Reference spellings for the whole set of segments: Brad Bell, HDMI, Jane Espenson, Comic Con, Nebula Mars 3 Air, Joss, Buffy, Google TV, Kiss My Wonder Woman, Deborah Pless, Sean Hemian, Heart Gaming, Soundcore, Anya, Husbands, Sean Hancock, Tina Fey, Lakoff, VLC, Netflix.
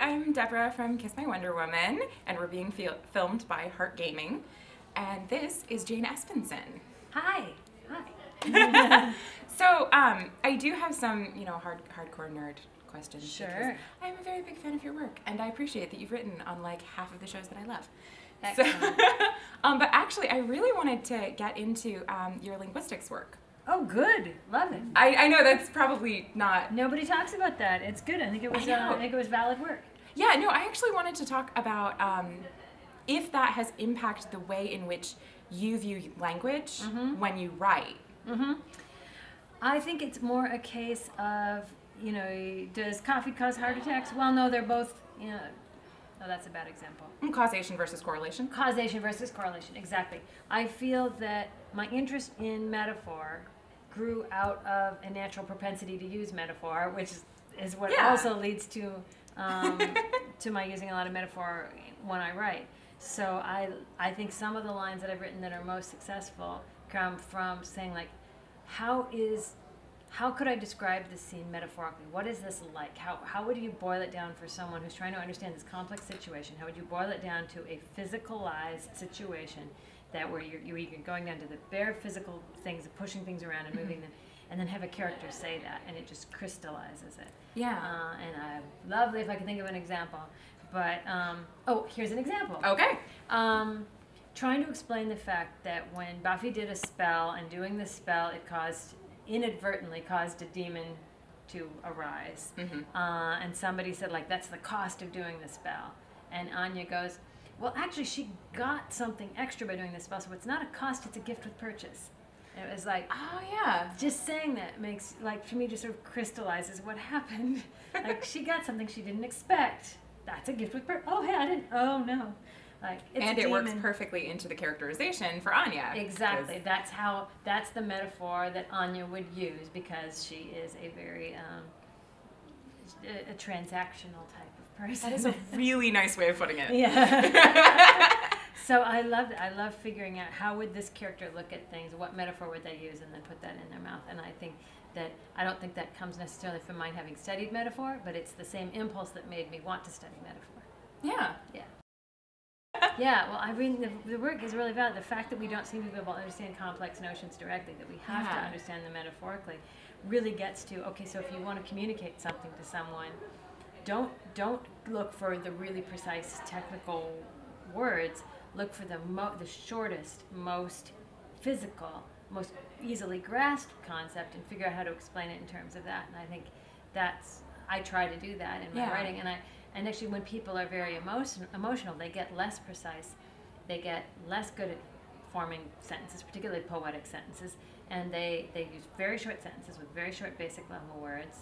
I'm Deborah from Kiss My Wonder Woman, and we're being filmed by Heart Gaming, and this is Jane Espenson. Hi. Hi. So I do have some, you know, hardcore nerd questions. Sure. I'm a very big fan of your work, and I appreciate that you've written on like half of the shows that I love. Excellent. So, but actually, I really wanted to get into your linguistics work. Oh, good. Love it. I know that's probably not... Nobody talks about that. It's good. I think it was valid work. Yeah, no, I actually wanted to talk about if that has impacted the way in which you view language when you write. I think it's more a case of, you know, does coffee cause heart attacks? Well, no, they're both, you know... No, that's a bad example. Causation versus correlation. Causation versus correlation, exactly. I feel that my interest in metaphor grew out of a natural propensity to use metaphor, which is what also leads to to my using a lot of metaphor when I write. So I think some of the lines that I've written that are most successful come from saying like, how could I describe this scene metaphorically? What is this like? How would you boil it down for someone who's trying to understand this complex situation? How would you boil it down to a physicalized situation that where you're going down to the bare physical things, pushing things around and moving them, and then have a character say that, and it just crystallizes it. Yeah. And I'd love if I could think of an example. But, oh, here's an example. Okay. Trying to explain the fact that when Buffy did a spell, and doing the spell, it inadvertently caused a demon to arise. And somebody said, like, that's the cost of doing the spell. And Anya goes, well, actually, she got something extra by doing the spell, so it's not a cost, it's a gift with purchase. And it was like, oh, yeah. Just saying that makes, like, to me, just sort of crystallizes what happened. Like, she got something she didn't expect. That's a gift with purchase. Oh, hey, I didn't. Oh, no. Like, and it works perfectly into the characterization for Anya. Exactly. That's the metaphor that Anya would use, because she is a very a transactional type of person. That is a really nice way of putting it. Yeah. So I love figuring out how would this character look at things, what metaphor would they use, and then put that in their mouth. And I think that I don't think that comes necessarily from mine having studied metaphor, but it's the same impulse that made me want to study metaphor. Yeah. Yeah. Yeah, well, I mean, the work is really valid. The fact that we don't seem to be able to understand complex notions directly, that we have to understand them metaphorically, really gets to, okay, so if you want to communicate something to someone, don't look for the really precise technical words. Look for the shortest, most physical, most easily grasped concept, and figure out how to explain it in terms of that. And I think that's, I try to do that in my writing, and actually, when people are very emotional, they get less precise. They get less good at forming sentences, particularly poetic sentences, and they use very short sentences with very short basic level words.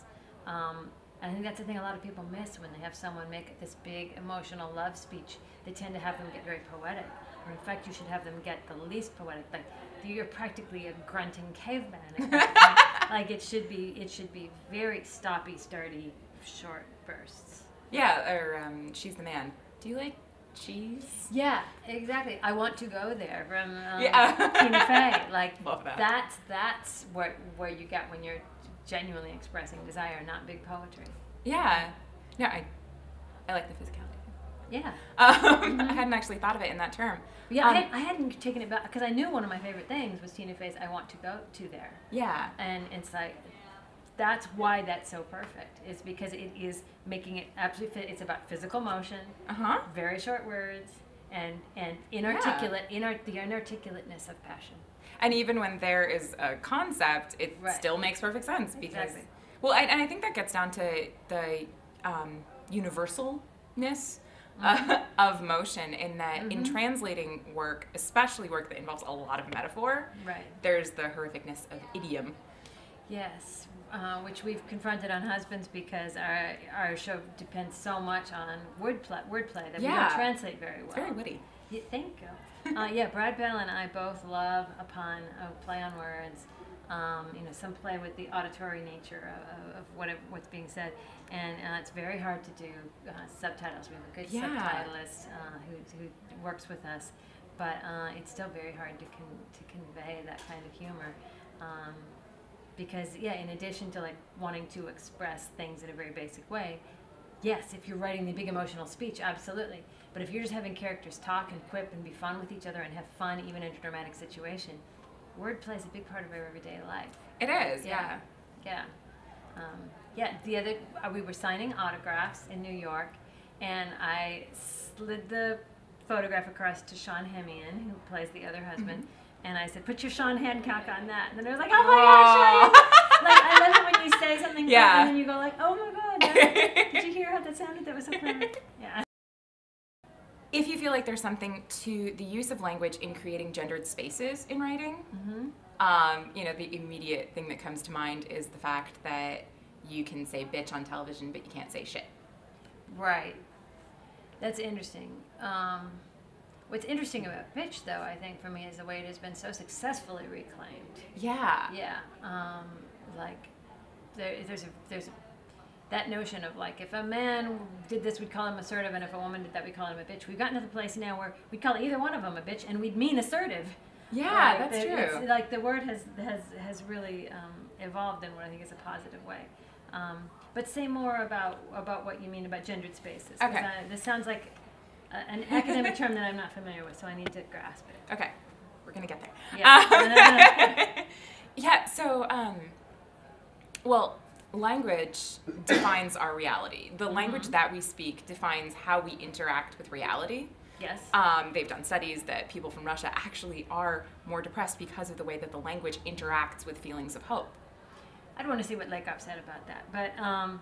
I think that's the thing a lot of people miss when they have someone make this big emotional love speech. They tend to have them get very poetic. Or in fact, you should have them get the least poetic. Like, you're practically a grunting caveman. Like, it should be very stoppy, sturdy, short bursts. Yeah, or She's the Man. Do you like cheese? Yeah, exactly. I Want to Go There from Tina Fey. Like, love that. That's where you get when you're genuinely expressing desire, not big poetry. Yeah. No, I like the physicality. Yeah. I hadn't actually thought of it in that term. Yeah, I hadn't taken it back, because I knew one of my favorite things was Tina Fey's I Want to Go to There. Yeah. And it's like... That's why that's so perfect, is because it is making it absolutely fit. It's about physical motion, very short words, and inarticulate, the inarticulateness of passion. And even when there is a concept, it still makes perfect sense. Because, well, and I think that gets down to the universalness of motion, in that in translating work, especially work that involves a lot of metaphor, there's the horrificness of idiom. Yes, which we've confronted on Husbands, because our show depends so much on wordplay that we don't translate very well. It's very witty. Yeah, thank you. Yeah, Brad Bell and I both love a pun, a play on words, you know, some play with the auditory nature of what's being said, and it's very hard to do subtitles. We have a good subtitlist who works with us, but it's still very hard to convey that kind of humor. Because, yeah, in addition to, like, wanting to express things in a very basic way, yes, if you're writing the big emotional speech, absolutely. But if you're just having characters talk and quip and be fun with each other and have fun even in a dramatic situation, wordplay is a big part of our everyday life. It is, yeah. Yeah. Yeah, the other, we were signing autographs in New York, and I slid the photograph across to Sean Hemian, who plays the other husband, and I said, put your Sean Hancock on that. And then I was like, oh my gosh, like, I love it when you say something and then you go like, oh my God, did you hear how that sounded? That was so clever. Yeah. If you feel like there's something to the use of language in creating gendered spaces in writing, you know, the immediate thing that comes to mind is the fact that you can say bitch on television, but you can't say shit. Right. That's interesting. What's interesting about bitch, though, I think for me, is the way it has been so successfully reclaimed. Yeah. Yeah. Like, there's a that notion of, like, if a man did this, we'd call him assertive, and if a woman did that, we'd call him a bitch. We've gotten to the place now where we'd call either one of them a bitch, and we'd mean assertive. Yeah, right? That's true. It's, like, the word has really evolved in what I think is a positive way. But say more about what you mean about gendered spaces. Okay. This sounds like an academic term that I'm not familiar with, so I need to grasp it. Okay. We're going to get there. Yeah. Yeah, so, well, language defines our reality. The language that we speak defines how we interact with reality. Yes. They've done studies that people from Russia actually are more depressed because of the way that the language interacts with feelings of hope. I'd want to see what Lakoff said about that,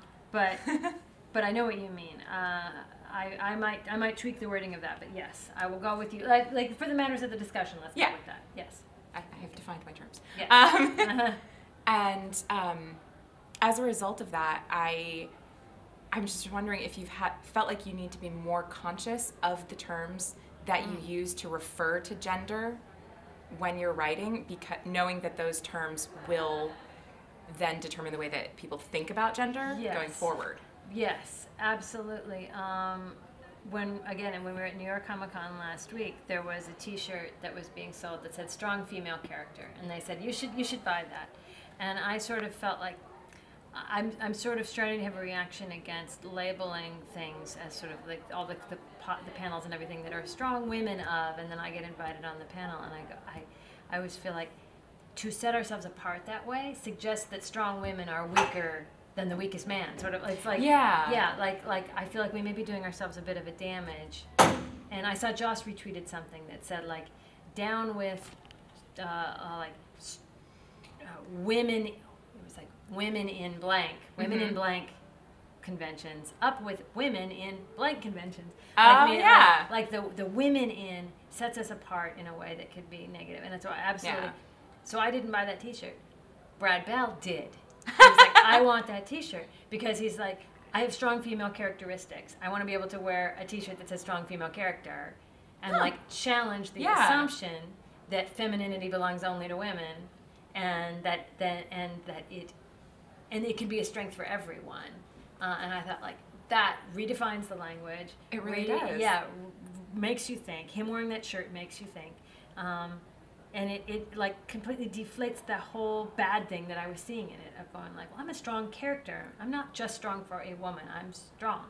but I know what you mean. I might tweak the wording of that, but yes, I will go with you. Like for the matters of the discussion, let's go with that. Yes. I have to find my terms. Yeah. And as a result of that, I'm just wondering if you've felt like you need to be more conscious of the terms that you use to refer to gender when you're writing, because knowing that those terms will then determine the way that people think about gender going forward. Yes, absolutely. When we were at New York Comic Con last week, there was a T-shirt that was being sold that said "Strong female character," and they said you should buy that. And I sort of felt like I'm sort of starting to have a reaction against labeling things as sort of like all the panels and everything that are strong women of, and then I get invited on the panel, and I go I always feel like, to set ourselves apart that way suggests that strong women are weaker than the weakest man. Sort of, it's like like I feel like we may be doing ourselves a bit of a damage. And I saw Joss retweeted something that said like, down with women. It was like women in blank, women in blank conventions. Up with women in blank conventions. Oh like the women in sets us apart in a way that could be negative, and that's why absolutely. Yeah. So I didn't buy that T-shirt. Brad Bell did. He was like, I want that T-shirt, because he's like, I have strong female characteristics. I want to be able to wear a T-shirt that says strong female character and like challenge the assumption that femininity belongs only to women, and that it can be a strength for everyone. And I thought like that redefines the language. It really does. Yeah, makes you think. Him wearing that shirt makes you think. And it like completely deflates the whole bad thing that I was seeing in it, of going like, well, I'm a strong character. I'm not just strong for a woman. I'm strong.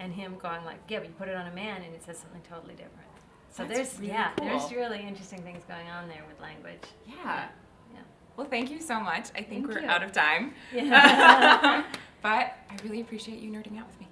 And him going like, yeah, but you put it on a man and it says something totally different. So there's really interesting things going on there with language. Yeah. Yeah. Well, thank you so much. I think we're out of time. Yeah. But I really appreciate you nerding out with me.